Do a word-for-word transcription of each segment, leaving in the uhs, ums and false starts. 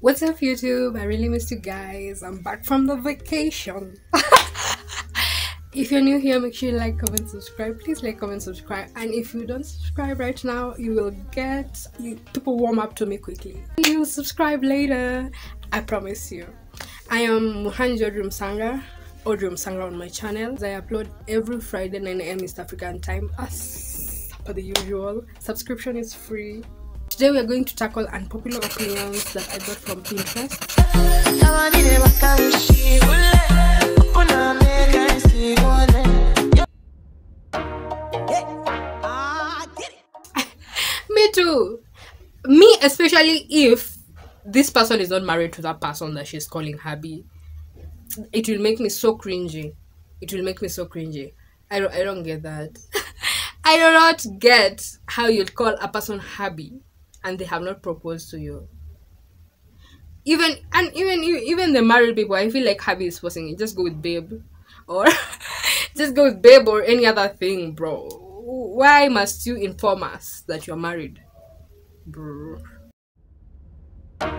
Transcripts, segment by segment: What's up YouTube? I really missed you guys. I'm back from the vacation. If you're new here, make sure you like, comment, subscribe. Please like, comment, subscribe. And if you don't subscribe right now, you will get you, people warm up to me quickly. You subscribe later, I promise you. I am Muhanji Audrey Musanga, Audrey Musanga on my channel. I upload every Friday nine A M East African time as per the usual. Subscription is free. Today we are going to tackle unpopular opinions that I got from Pinterest. Me too. Me especially if this person is not married to that person that she's calling hubby. It will make me so cringy. It will make me so cringy. I don't, I don't get that. I do not get how you'd call a person hubby and they have not proposed to you. Even and even even the married people, I feel like hubby is forcing it. Just go with babe, or just go with babe or any other thing, bro. Why must you inform us that you're married, bro? I've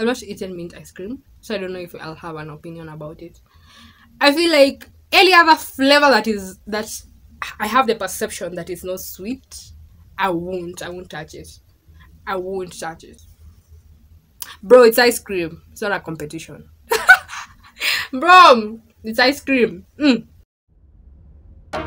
not eaten mint ice cream, so I don't know if I'll have an opinion about it. I feel like any other flavor that is that I have the perception that it's not sweet, I won't. I won't touch it. I won't touch it. Bro, it's ice cream. It's not a competition. Bro, it's ice cream. Mm. I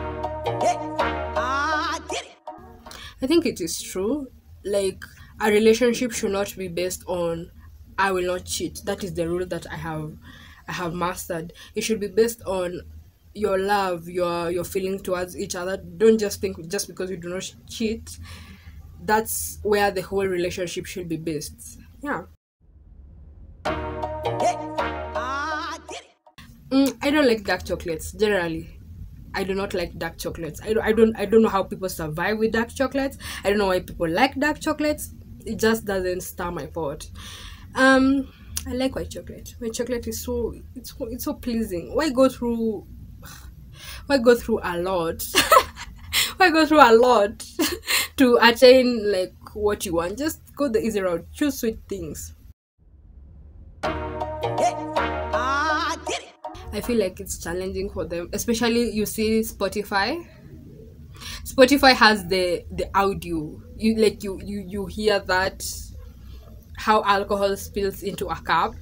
think it is true. Like, a relationship should not be based on I will not cheat. That is the rule that I have I have mastered. It should be based on your love, your your feeling towards each other. Don't just think just because you do not cheat, that's where the whole relationship should be based. Yeah. Mm, I don't like dark chocolates generally. I do not like dark chocolates. I don't, I don't I don't know how people survive with dark chocolates. I don't know why people like dark chocolates. It just doesn't stir my pot. Um, I like white chocolate. White chocolate is so it's it's so pleasing. Why go through? Why go through a lot? Why go through a lot to attain like what you want? Just go the easy route. Choose sweet things. I feel like it's challenging for them, especially you see Spotify. Spotify has the the audio. You like you you you hear that how alcohol spills into a cup.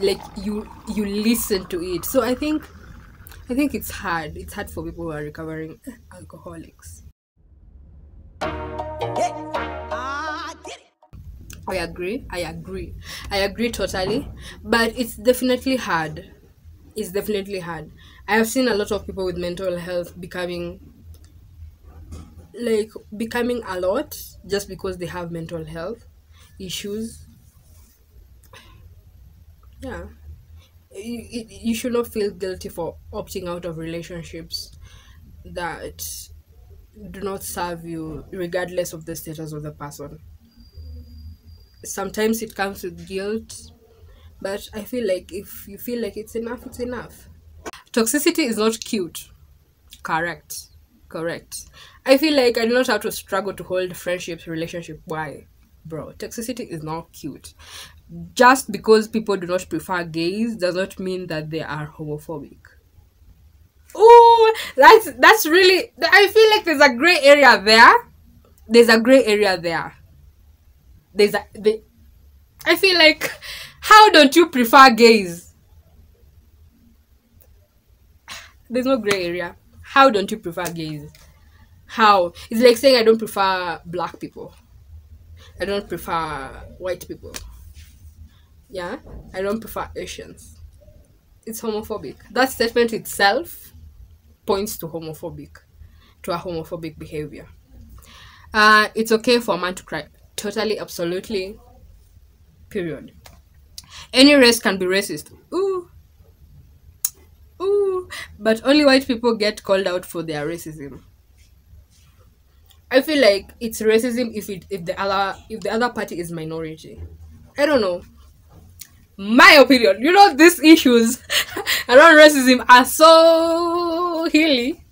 Like you you listen to it. So I think. I think it's hard. It's hard for people who are recovering alcoholics. I agree. I agree. I agree totally. But it's definitely hard. It's definitely hard. I have seen a lot of people with mental health becoming like becoming a lot just because they have mental health issues. Yeah. You, you should not feel guilty for opting out of relationships that do not serve you, regardless of the status of the person. Sometimes it comes with guilt, but I feel like if you feel like it's enough, it's enough. Toxicity is not cute. Correct. Correct. I feel like I do not have to struggle to hold friendships, relationship. Why? Bro, toxicity is not cute. Just because people do not prefer gays does not mean that they are homophobic. Oh, that's that's really. I feel like there's a gray area there. There's a gray area there. There's a. They, I feel like, how don't you prefer gays? There's no gray area. How don't you prefer gays? How? It's like saying I don't prefer black people. I don't prefer white people. Yeah, I don't prefer Asians. It's homophobic. That statement itself points to homophobic, to a homophobic behavior. Uh, it's okay for a man to cry. Totally, absolutely. Period. Any race can be racist. Ooh. Ooh. But only white people get called out for their racism. I feel like it's racism if it if the other if the other party is minority. I don't know. My opinion, you know, these issues around racism are so hilly,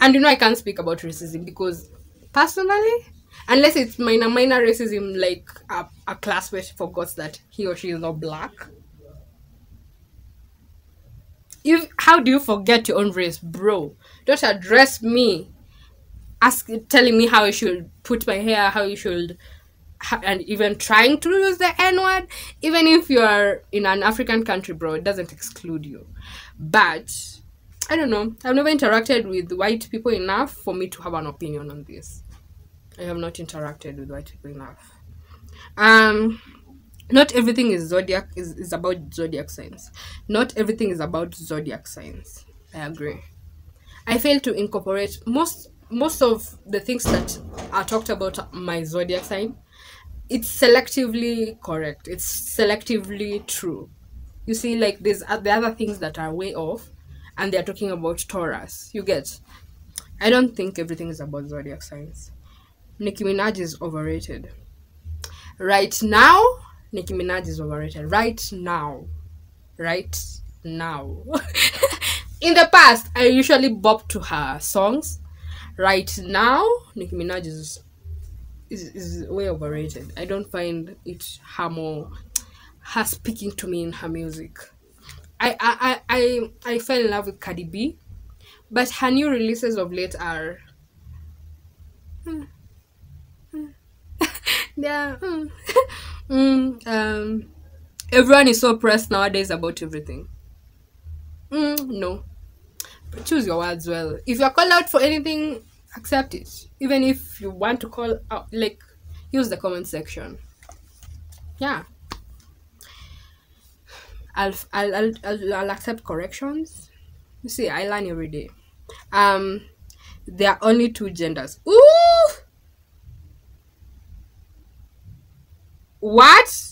and you know I can't speak about racism because personally unless it's minor minor racism, like a, a classmate forgets that he or she is not black. If, how do you forget your own race, bro? Don't address me ask telling me how I should put my hair, how you should, and even trying to use the N word. Even if you are in an African country, bro, it doesn't exclude you. But I don't know, I've never interacted with white people enough for me to have an opinion on this. I have not interacted with white people enough. Um, not everything is zodiac is, is about zodiac signs. Not everything is about zodiac signs. I agree. I fail to incorporate most most of the things that are talked about my zodiac sign. It's selectively correct. It's selectively true. You see, like there's the other things that are way off, and they're talking about Taurus. You get? I don't think everything is about zodiac signs. Nicki Minaj is overrated. Right now, Nicki Minaj is overrated. Right now. Right now. In the past, I usually bopped to her songs. Right now, Nicki Minaj is, is, is way overrated. I don't find it her more, her speaking to me in her music. I, I, I, I, I fell in love with Cardi B, but her new releases of late are... Hmm, yeah. Mm. mm, um, everyone is so pressed nowadays about everything. Mm, no. But choose your words well. If you're called out for anything, accept it. Even if you want to call out, like, use the comment section. Yeah. I'll, I'll, I'll, I'll, I'll accept corrections. You see, I learn every day. Um, there are only two genders. Ooh! What?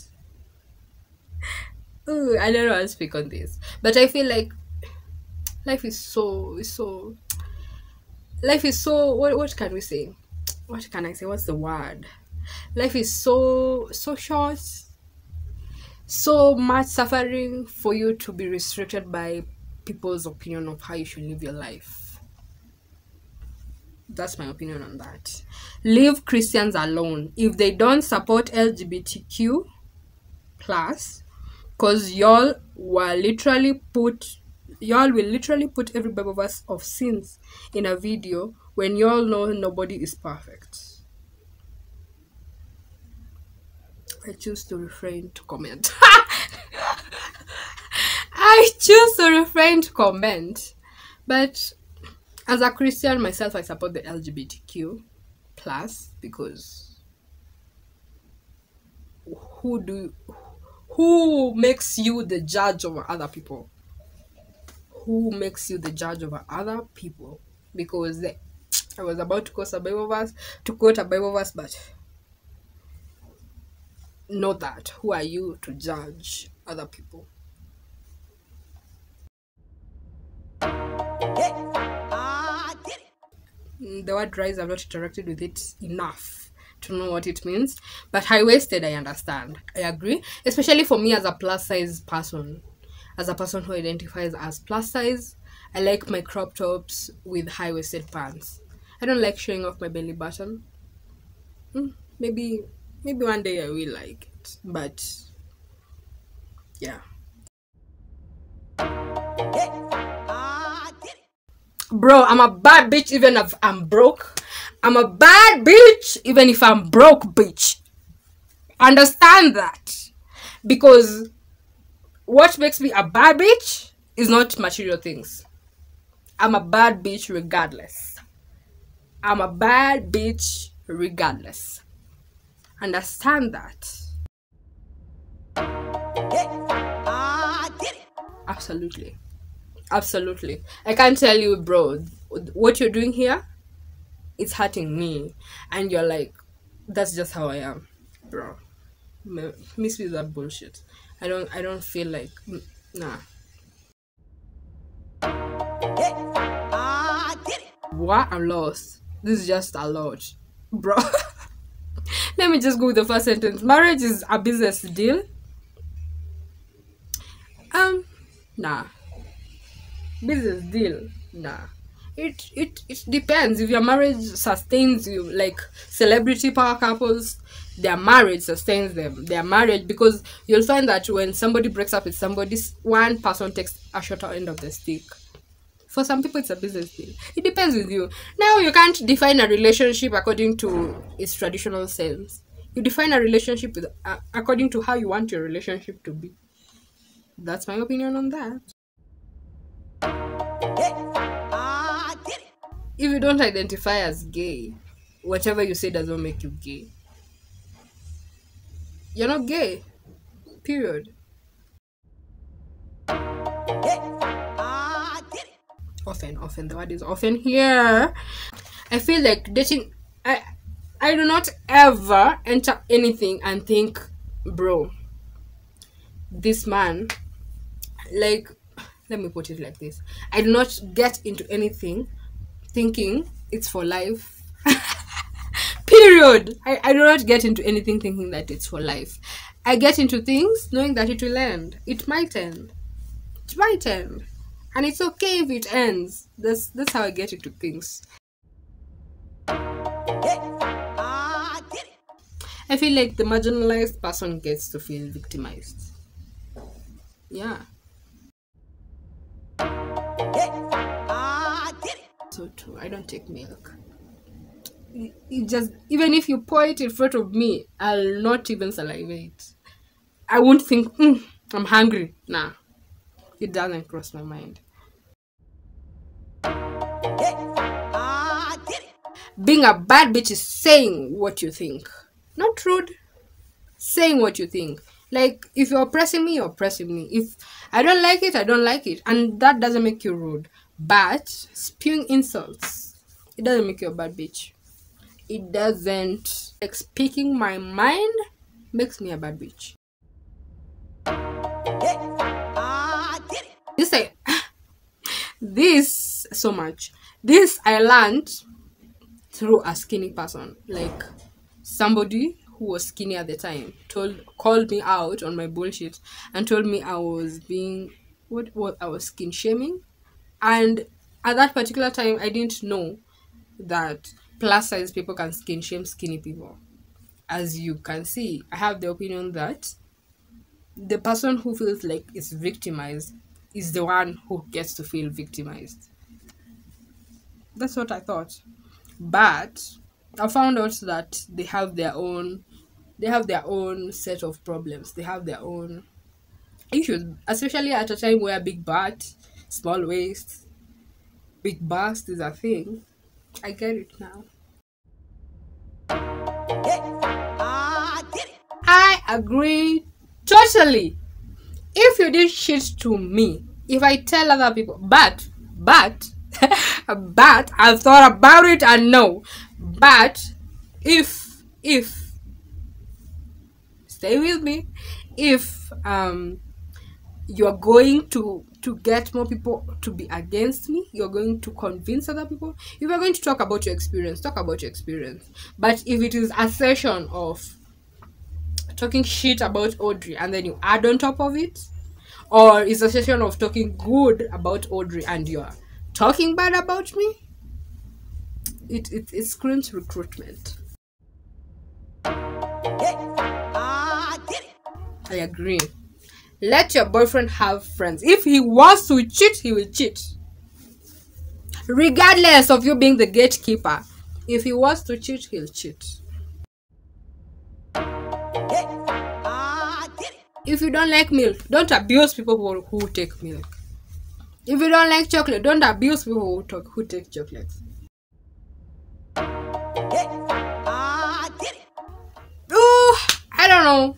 Ooh, I don't know how to speak on this, but I feel like life is so so life is so what what can we say? What can I say? What's the word? Life is so so short, so much suffering for you to be restricted by people's opinion of how you should live your life. That's my opinion on that. Leave Christians alone if they don't support L G B T Q plus, because y'all were literally put y'all will literally put every Bible verse of sins in a video when y'all know nobody is perfect. I choose to refrain to comment. I choose to refrain to comment, but as a Christian myself, I support the L G B T Q plus, because who do who makes you the judge over other people? Who makes you the judge over other people? Because they, I was about to quote a Bible verse, to quote a Bible verse, but not that. Who are you to judge other people? The word rise, I've not interacted with it enough to know what it means, but high-waisted, I understand, I agree, especially for me as a plus size person, as a person who identifies as plus size. I like my crop tops with high-waisted pants. I don't like showing off my belly button. Maybe maybe one day I will like it, but yeah. Bro, I'm a bad bitch even if I'm broke. I'm a bad bitch even if I'm broke, bitch. Understand that. Because what makes me a bad bitch is not material things. I'm a bad bitch regardless. I'm a bad bitch regardless. Understand that. Absolutely. Absolutely. I can't tell you, bro, what you're doing here, it's hurting me. And you're like, that's just how I am, bro. Miss with that bullshit. I don't, I don't feel like, nah. What? I'm lost. This is just a lot, bro. Let me just go with the first sentence. Marriage is a business deal. Um, nah. Business deal, nah. it it it depends. If your marriage sustains you, like celebrity power couples, their marriage sustains them, their marriage, because you'll find that when somebody breaks up with somebody, one person takes a shorter end of the stick. For some people, it's a business deal. It depends with you. Now, you can't define a relationship according to its traditional sense. You define a relationship with, uh, according to how you want your relationship to be. That's my opinion on that. If you don't identify as gay, whatever you say does not make you gay. You're not gay. Period. Often, often, the word is often here. I feel like dating, I I do not ever enter anything and think, bro, this man, like, let me put it like this. I do not get into anything thinking it's for life. Period. I, I do not get into anything thinking that it's for life. I get into things knowing that it will end. It might end. It might end. And it's okay if it ends. That's that's how I get into things. I feel like the marginalized person gets to feel victimized. Yeah. So true. I don't take milk. It just, even if you pour it in front of me, I'll not even salivate. I won't think, mm, I'm hungry. Nah. It doesn't cross my mind. Being a bad bitch is saying what you think. Not rude. Saying what you think. Like, if you're oppressing me, you're oppressing me. If I don't like it, I don't like it. And that doesn't make you rude. But spewing insults, it doesn't make you a bad bitch. It doesn't. Like, speaking my mind makes me a bad bitch. This I, this so much. This I learned through a skinny person. Like, somebody who was skinny at the time told called me out on my bullshit and told me I was being what what I was skin shaming. And at that particular time, I didn't know that plus size people can skin shame skinny people. As you can see, I have the opinion that the person who feels like is victimized is the one who gets to feel victimized. That's what I thought. But I found out that they have their own they have their own set of problems. They have their own issues, especially at a time where big butt, small waist, big bust is a thing. I get it now. I agree totally. If you did shit to me, if I tell other people, but, but, but, I've thought about it and no, but, if, if, stay with me, if um, you're going to, to get more people to be against me, you're going to convince other people, if you're going to talk about your experience, talk about your experience. But if it is a session of talking shit about Audrey and then you add on top of it, or is a session of talking good about Audrey and you're talking bad about me, it it, it screams recruitment. I agree. Let your boyfriend have friends. If he wants to cheat, he will cheat, regardless of you being the gatekeeper. If he wants to cheat, he'll cheat. If you don't like milk, don't abuse people who, who take milk. If you don't like chocolate, don't abuse people who, talk, who take chocolate. Ooh, I don't know.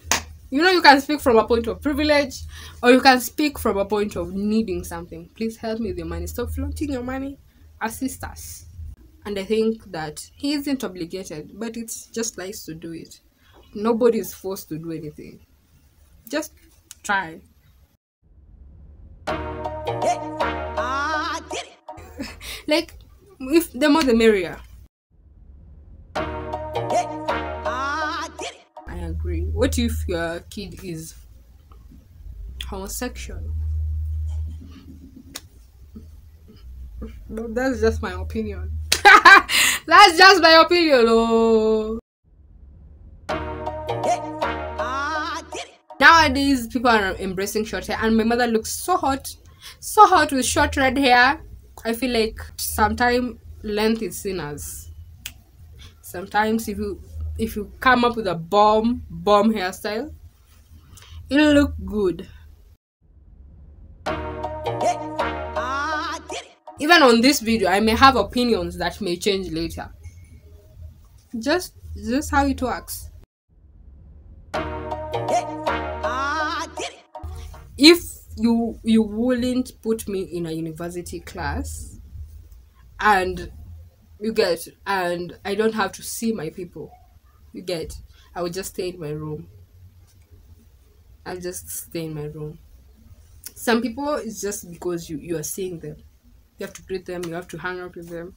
You know, you can speak from a point of privilege, or you can speak from a point of needing something. Please help me with your money. Stop flaunting your money. Assist us. And I think that he isn't obligated, but it's just nice to do it. Nobody is forced to do anything. Just try. Like, if the more the merrier. I agree. What if your kid is homosexual? That's just my opinion. That's just my opinion. Oh. Nowadays, people are embracing short hair, and my mother looks so hot, so hot with short red hair. I feel like sometimes length is sinners. Sometimes if you if you come up with a bomb bomb hairstyle, it'll look good. Even on this video, I may have opinions that may change later. Just just how it works. If you you wouldn't put me in a university class and you get and I don't have to see my people, you get, I would just stay in my room. I'll just stay in my room. Some people, it's just because you, you are seeing them. You have to greet them, you have to hang out with them.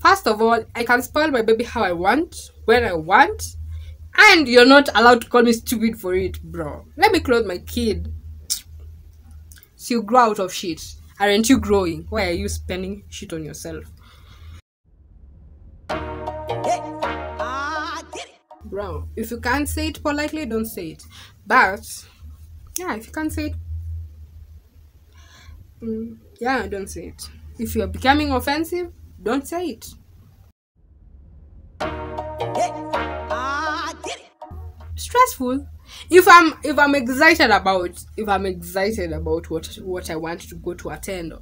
First of all, I can spoil my baby how I want, when I want, and you're not allowed to call me stupid for it, bro. Let me clothe my kid. So you grow out of shit. Aren't you growing? Why are you spending shit on yourself? Bro, if you can't say it politely, don't say it. But, yeah, if you can't say it, mm, yeah, don't say it. If you're becoming offensive, don't say it. Stressful. If I'm if I'm excited about if I'm excited about what what I want to go to attend,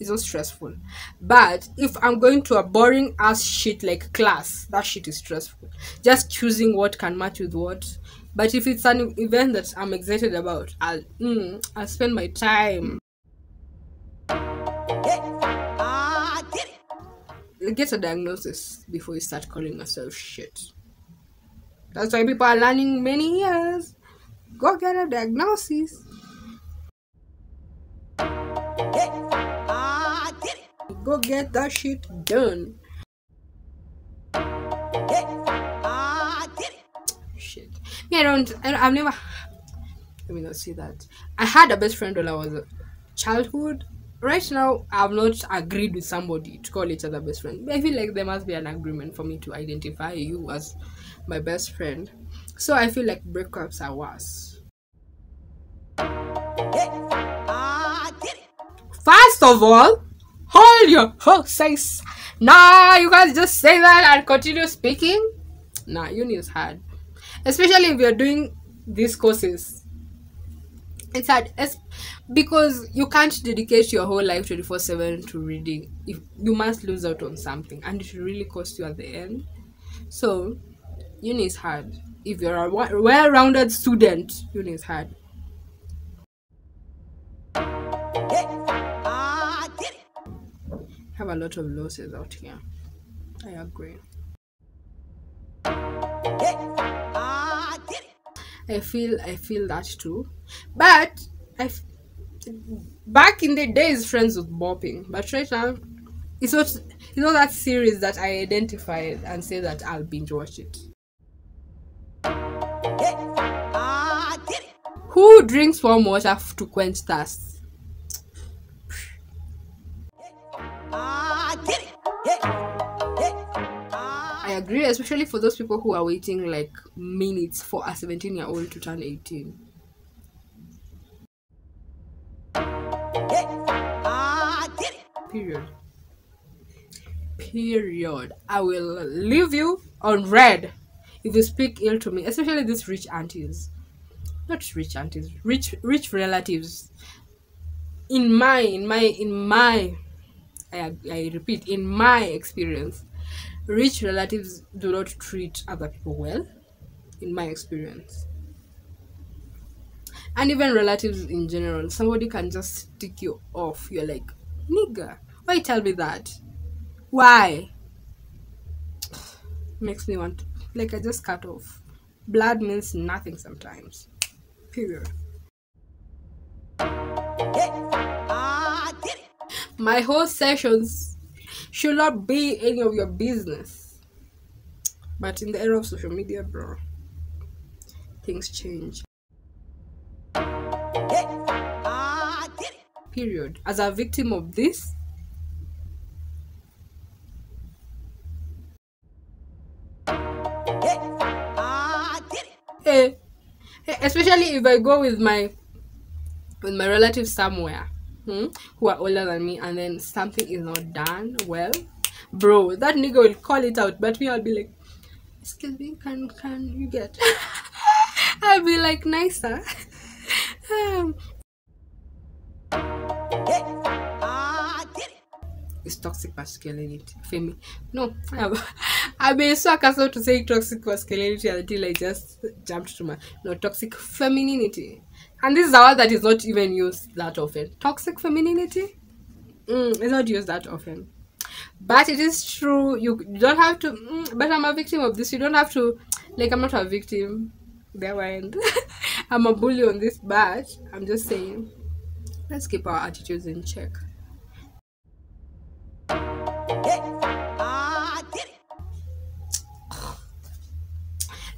it's not stressful. But if I'm going to a boring ass shit like class, that shit is stressful. Just choosing what can match with what. But if it's an event that I'm excited about, I'll mm, I'll spend my time. Get a diagnosis before you start calling yourself shit. That's why people are learning many years. Go get a diagnosis. Go get that shit done. Shit. Yeah, I don't. I, I've never. Let me not see that. I had a best friend when I was a childhood. Right now, I've not agreed with somebody to call each other best friend. But I feel like there must be an agreement for me to identify you as my best friend. So I feel like breakups are worse. First of all, hold your horses. Nah, you guys just say that and continue speaking. Nah, uni is hard. Especially if you're doing these courses. It's hard because you can't dedicate your whole life twenty-four seven to reading. If you must lose out on something, and it will really cost you at the end. So, uni is hard. If you're a well-rounded student, uni is hard. Have a lot of losses out here. I agree. I feel I feel that too, but I f back in the days friends with bopping, but right now it's not it's not that series that I identified and say that I'll binge watch it. Who drinks warm water to quench thirst? I agree, especially for those people who are waiting like minutes for a seventeen year old to turn eighteen. Period. Period. I will leave you on red if you speak ill to me, especially these rich aunties. Not rich aunties, rich rich relatives. In my, in my, in my, I, I repeat, in my experience, rich relatives do not treat other people well, in my experience. And even relatives in general, somebody can just tick you off. You're like, nigga, why tell me that? Why? Makes me want to, like, I just cut off. Blood means nothing sometimes. Period. My whole sessions should not be any of your business. But in the era of social media, bro, things change. Period. As a victim of this, eh, especially if I go with my with my relatives somewhere hmm, who are older than me, and then something is not done well, bro, that nigga will call it out, but me, I'll be like, excuse me, can can you get? I'll be like, nicer. um, It's toxic masculinity. Femi. No, I've been so accustomed to saying toxic masculinity until I just jumped to my no toxic femininity, and this is a word that is not even used that often. Toxic femininity, mm, it's not used that often, but it is true. You don't have to. Mm, but I'm a victim of this. You don't have to. Like, I'm not a victim. There weren't. I'm a bully on this, but I'm just saying, let's keep our attitudes in check.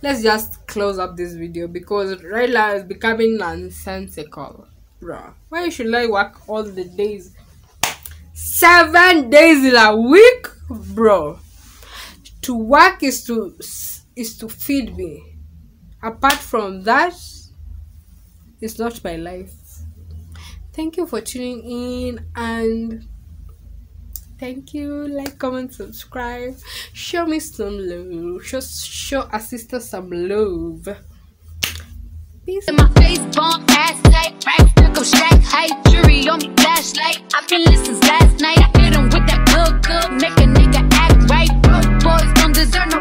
Let's just close up this video because right now is becoming nonsensical, bruh. Why should I work all the days, seven days in a week, bro? To work is to is to feed me. Apart from that, it's not my life. Thank you for tuning in, and thank you. Like, comment, subscribe. Show me some love. Show, show a sister some love. Peace. In my face, bomb, ass, tight, rack, circle, shack, height, jury on me, flashlight. I've been listening last night. I hit him with that good, good, make a nigga act right. Boys don't deserve no.